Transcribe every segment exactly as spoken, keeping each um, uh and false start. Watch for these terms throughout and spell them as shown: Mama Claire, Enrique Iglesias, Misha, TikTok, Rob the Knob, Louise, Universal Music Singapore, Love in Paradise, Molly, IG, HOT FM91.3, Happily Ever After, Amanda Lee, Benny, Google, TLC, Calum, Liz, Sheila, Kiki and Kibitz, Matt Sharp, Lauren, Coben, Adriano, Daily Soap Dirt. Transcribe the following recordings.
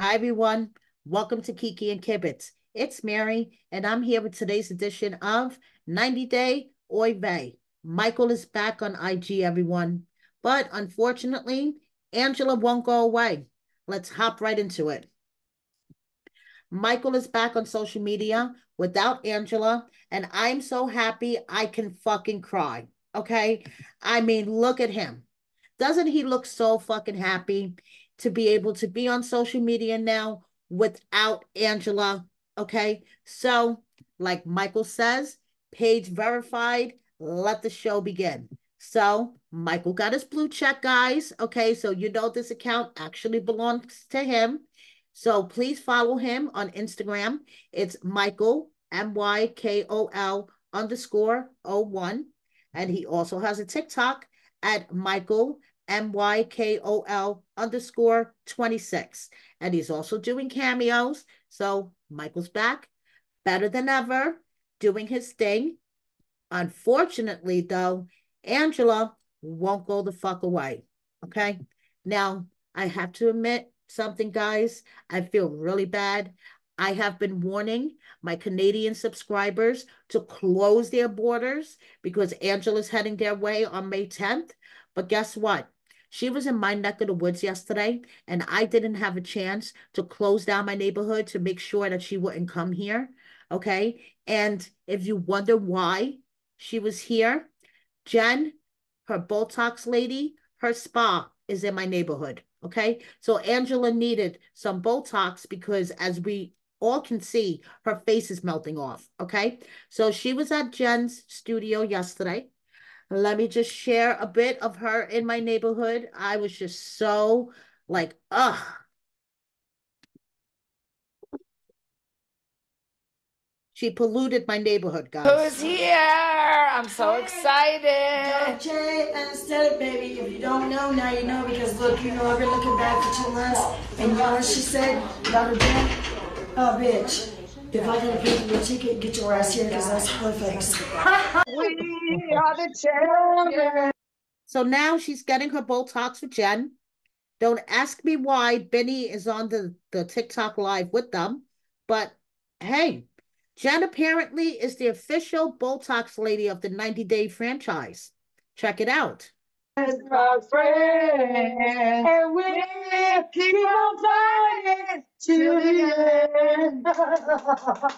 Hi, everyone. Welcome to Kiki and Kibitz. It's Mary, and I'm here with today's edition of ninety day oy vey. Michael is back on I G, everyone. But unfortunately, Angela won't go away. Let's hop right into it. Michael is back on social media without Angela, and I'm so happy I can fucking cry, okay? I mean, look at him. Doesn't he look so fucking happy to be able to be on social media now without Angela, okay? So, like Michael says, page verified, let the show begin. So, Michael got his blue check, guys, okay? So, you know this account actually belongs to him. So please follow him on Instagram. It's Michael, M Y K O L underscore oh one. And he also has a TikTok at Michael, M Y K O L underscore twenty-six. And he's also doing cameos. So Michael's back, better than ever, doing his thing. Unfortunately, though, Angela won't go the fuck away, okay? Now, I have to admit, something, guys, I feel really bad. I have been warning my Canadian subscribers to close their borders because Angela's heading their way on May tenth. But guess what? She was in my neck of the woods yesterday, and I didn't have a chance to close down my neighborhood to make sure that she wouldn't come here, okay? And if you wonder why she was here, Jen, her Botox lady, her spa is in my neighborhood. Okay, so Angela needed some Botox because as we all can see, her face is melting off, okay? So she was at Jen's studio yesterday. Let me just share a bit of her in my neighborhood. I was just so like, ugh. She polluted my neighborhood, guys. Who's here? I'm so excited. J anesthetic, baby. If you don't know, now you know. Because look, you know, I've been looking back for two months. And you know what she said about her dad? Oh, bitch. If I gotta pay for your ticket, get your ass here because that's perfect. We are the children. So now she's getting her Botox for Jen. Don't ask me why Benny is on the, the TikTok live with them. But hey. Jen apparently is the official Botox lady of the ninety day franchise. Check it out. It's my friend, and we keep on fighting till the end.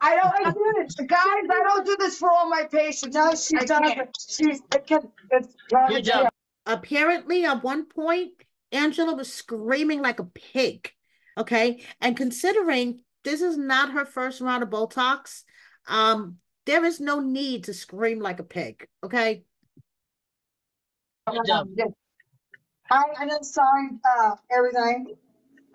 I don't I do this, guys. I don't do this for all my patients. No, she doesn't. She's the Apparently, at one point, Angela was screaming like a pig. Okay, and considering this is not her first round of Botox. Um, there is no need to scream like a pig, okay? Um, I, I didn't sign uh, everything.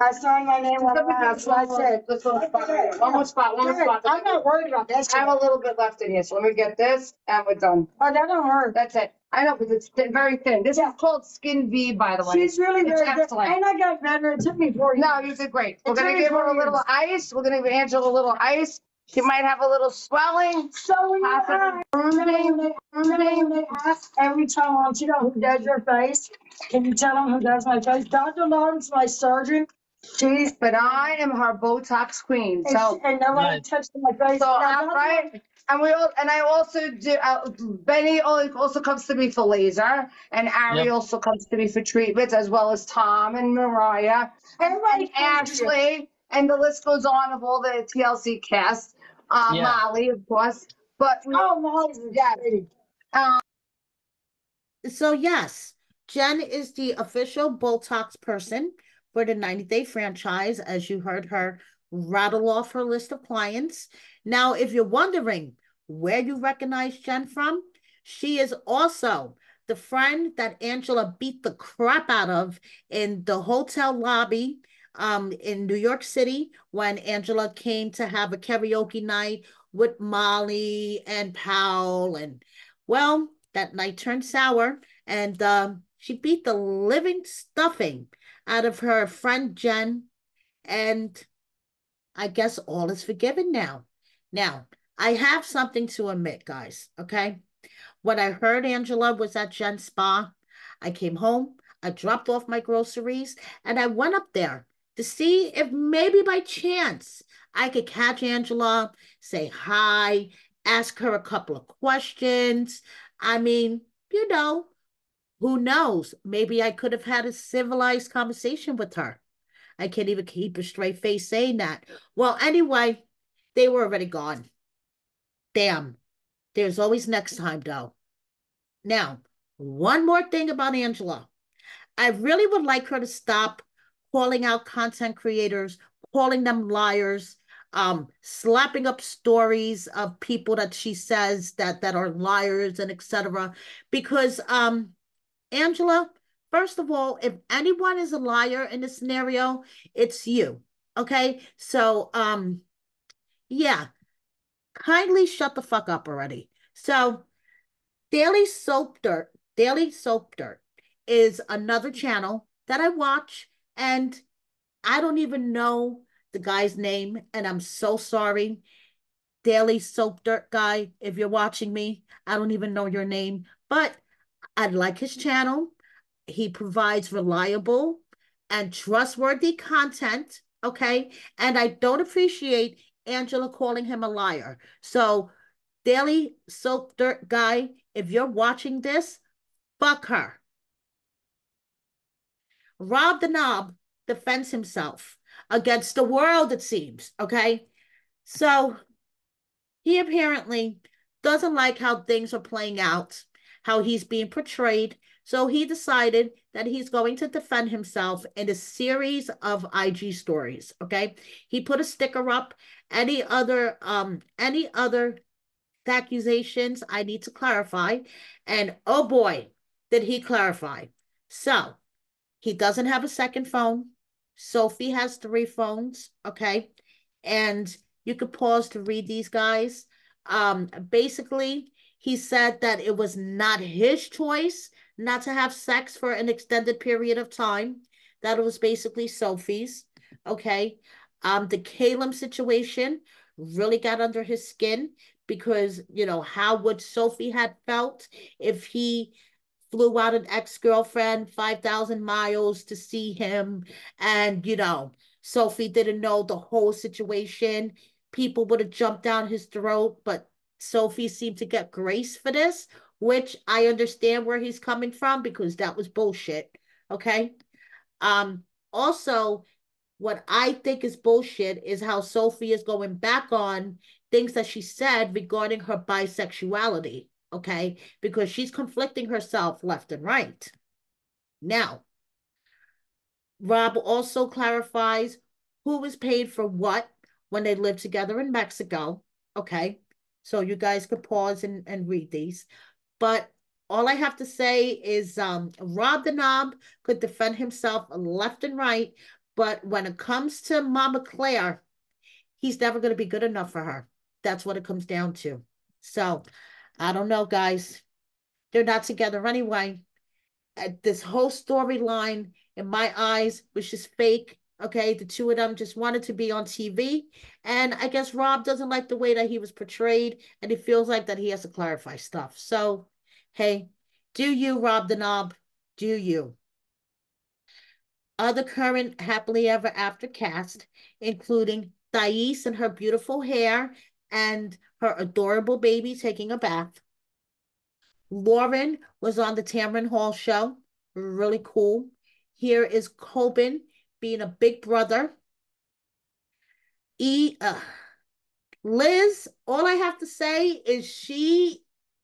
I signed my name on the house. I said, let's go spot. One more spot, one more spot. I'm not worried about this. I have a little bit left in here, so let me get this, and we're done. Oh, that don't hurt. That's it. I know, because it's th very thin. This yeah. is called Skin V, by the way. She's really it's very good. And I got better. It took me four years. No, you did great. We're going to give her a little ice. We're going to give Angela a little ice. She might have a little swelling. So when you ask, when they ask every time, I want you to know who does your face. Can you tell them who does my face? Doctor Lauren's my surgeon. Jeez, but I am her Botox queen. So and nobody right. touched my face. So no, I'm right. And we all, and I also do. Uh, Benny also comes to me for laser, and Ari yep. also comes to me for treatments, as well as Tom and Mariah, everybody, and Ashley, and the list goes on of all the T L C cast. Uh, yeah. Molly, of course, but oh, Molly's yeah. Um, so yes, Jen is the official Botox person for the ninety day franchise, as you heard her rattle off her list of clients. Now, if you're wondering where you recognize Jen from, she is also the friend that Angela beat the crap out of in the hotel lobby um, in New York City when Angela came to have a karaoke night with Molly and Powell. And, well, that night turned sour, and uh, she beat the living stuffing out of her friend Jen, and I guess all is forgiven now. Now, I have something to admit, guys, okay? When I heard Angela was at Jen's spa, I came home, I dropped off my groceries, and I went up there to see if maybe by chance I could catch Angela, say hi, ask her a couple of questions. I mean, you know, who knows? Maybe I could have had a civilized conversation with her. I can't even keep a straight face saying that. Well, anyway, they were already gone. Damn. There's always next time, though. Now, one more thing about Angela. I really would like her to stop calling out content creators, calling them liars, um, slapping up stories of people that she says that, that are liars and et cetera. Because um, Angela, first of all, if anyone is a liar in this scenario, it's you, okay? So, um, yeah, kindly shut the fuck up already. So, Daily Soap Dirt, Daily Soap Dirt is another channel that I watch, and I don't even know the guy's name, and I'm so sorry. Daily Soap Dirt guy, if you're watching me, I don't even know your name, but I like his channel. He provides reliable and trustworthy content, okay? And I don't appreciate Angela calling him a liar. So Daily Soap Dirt guy, if you're watching this, fuck her. Rob the Knob defends himself against the world, it seems, okay? So he apparently doesn't like how things are playing out, how he's being portrayed. So he decided that he's going to defend himself in a series of I G stories, okay? He put a sticker up. Any other, um, any other accusations, I need to clarify. And oh boy, did he clarify. So he doesn't have a second phone. Sophie has three phones, okay? And you could pause to read these guys. Um, basically, he said that it was not his choice not to have sex for an extended period of time. That was basically Sophie's, okay? Um, the Calum situation really got under his skin because, you know, how would Sophie have felt if he flew out an ex-girlfriend five thousand miles to see him and, you know, Sophie didn't know the whole situation. People would have jumped down his throat, but Sophie seemed to get grace for this, which I understand where he's coming from because that was bullshit, okay? Um, also, what I think is bullshit is how Sophie is going back on things that she said regarding her bisexuality, okay? Because she's conflicting herself left and right. Now, Rob also clarifies who was paid for what when they lived together in Mexico, okay? So you guys could pause and, and read these. But all I have to say is um, Rob the Knob could defend himself left and right, but when it comes to Mama Claire, he's never going to be good enough for her. That's what it comes down to. So I don't know, guys. They're not together anyway. This whole storyline, in my eyes, was just fake. Okay, the two of them just wanted to be on T V. And I guess Rob doesn't like the way that he was portrayed. And he feels like that he has to clarify stuff. So, hey, do you, Rob the Knob? Do you? Other current Happily Ever After cast, including Thais and her beautiful hair and her adorable baby taking a bath. Lauren was on the Tamron Hall show. Really cool. Here is Coben being a big brother. E, uh, Liz, all I have to say is she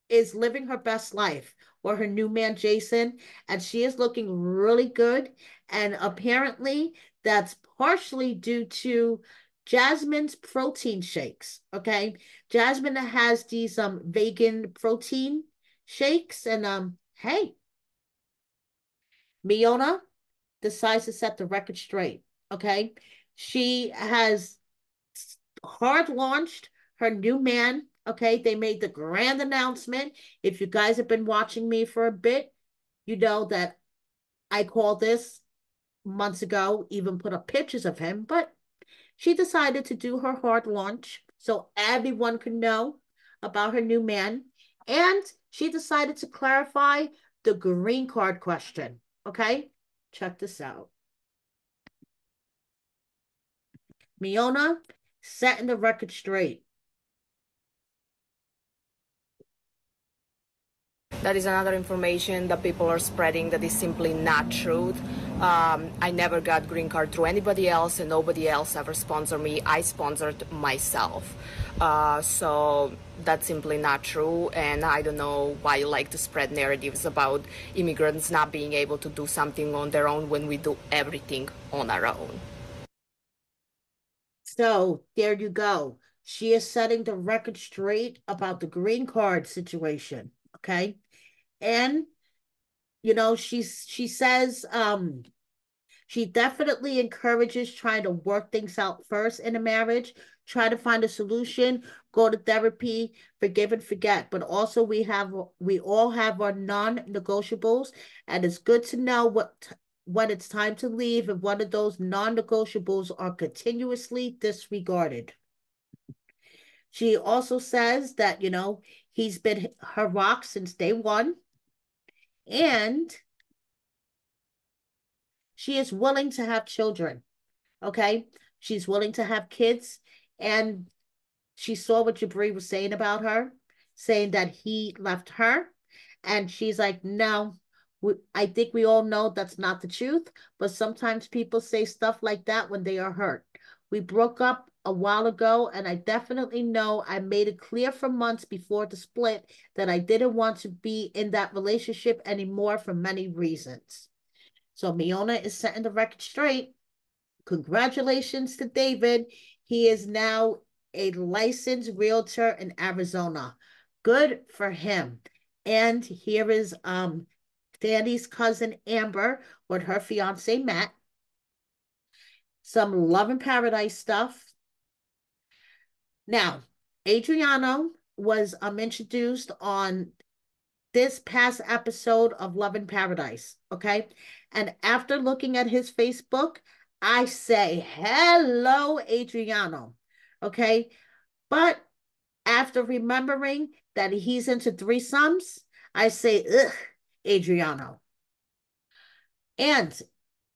is living her best life or her new man, Jason, and she is looking really good. And apparently that's partially due to Jasmine's protein shakes, okay? Jasmine has these um vegan protein shakes, and um, hey, Miona decides to set the record straight, okay? She has hard launched her new man, okay? They made the grand announcement. If you guys have been watching me for a bit, you know that I called this months ago, even put up pictures of him, but she decided to do her hard launch so everyone could know about her new man, and she decided to clarify the green card question, okay? Check this out. Miona, setting the record straight. That is another information that people are spreading that is simply not truth. Um, I never got green card through anybody else, and nobody else ever sponsored me. I sponsored myself. Uh, so that's simply not true, and I don't know why you like to spread narratives about immigrants not being able to do something on their own when we do everything on our own. So there you go. She is setting the record straight about the green card situation, okay? And you know, she's, she says um, she definitely encourages trying to work things out first in a marriage, try to find a solution, go to therapy, forgive and forget. But also we have, we all have our non-negotiables, and it's good to know what when it's time to leave and one of those non-negotiables are continuously disregarded. She also says that, you know, he's been her rock since day one. And she is willing to have children, okay? She's willing to have kids. And she saw what Jabri was saying about her, saying that he left her. And she's like, no, we, I think we all know that's not the truth. But sometimes people say stuff like that when they are hurt. We broke up a while ago, and I definitely know I made it clear for months before the split that I didn't want to be in that relationship anymore for many reasons. So Miona is setting the record straight. Congratulations to David. He is now a licensed realtor in Arizona. Good for him. And here is um, Danny's cousin Amber with her fiance Matt. Some Love in Paradise stuff. Now, Adriano was um, introduced on this past episode of Love in Paradise, okay? And after looking at his Facebook, I say, hello, Adriano, okay? But after remembering that he's into threesomes, I say, ugh, Adriano. And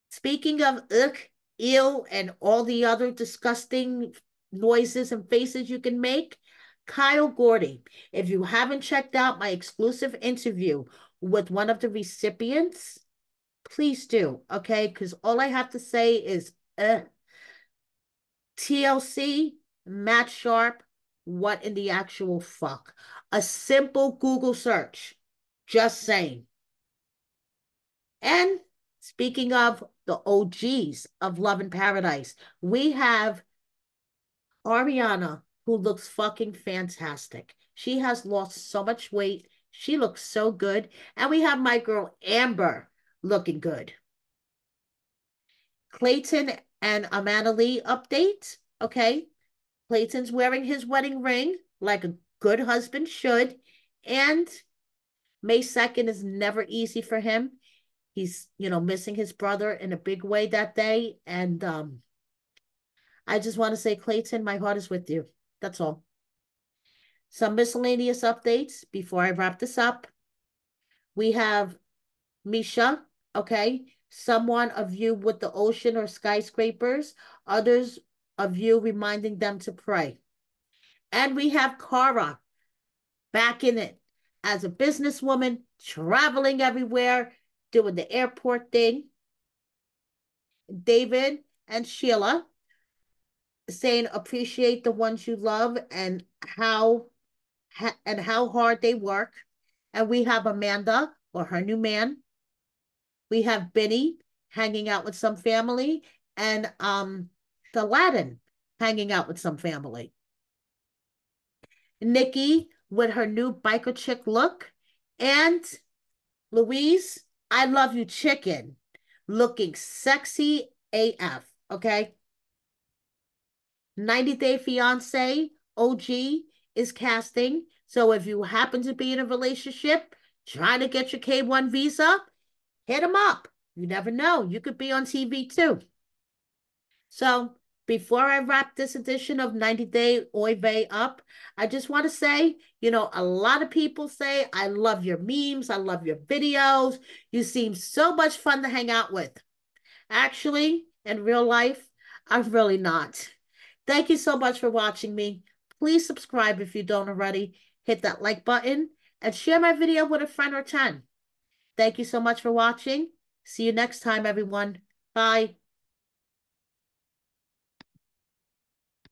speaking of ugh, ew, and all the other disgusting noises and faces you can make, Kyle Gordy, if you haven't checked out my exclusive interview with one of the recipients, please do, okay? Because all I have to say is uh, T L C, Matt Sharp, what in the actual fuck? A simple Google search, just saying. And speaking of the O Gs of Love in Paradise, we have Ariana, who looks fucking fantastic. She has lost so much weight. She looks so good. And we have my girl Amber looking good. Clayton and Amanda Lee update. Okay. Clayton's wearing his wedding ring like a good husband should. And May second is never easy for him. He's, you know, missing his brother in a big way that day. And, um, I just want to say, Clayton, my heart is with you. That's all. Some miscellaneous updates before I wrap this up. We have Misha, okay? Someone of you with the ocean or skyscrapers. Others of you reminding them to pray. And we have Cara back in it as a businesswoman, traveling everywhere, doing the airport thing. David and Sheila, saying appreciate the ones you love and how ha, and how hard they work. And we have Amanda or her new man. We have Benny hanging out with some family, and um the Aladdin hanging out with some family. Nikki with her new biker chick look, and Louise, I love you chicken, looking sexy A F, okay? ninety day fiance, O G, is casting. So if you happen to be in a relationship, trying to get your K one visa, hit them up. You never know. You could be on T V too. So before I wrap this edition of ninety day oy vey up, I just want to say, you know, a lot of people say, I love your memes. I love your videos. You seem so much fun to hang out with. Actually, in real life, I'm really not. Thank you so much for watching me. Please subscribe if you don't already. Hit that like button and share my video with a friend or ten. Thank you so much for watching. See you next time, everyone. Bye.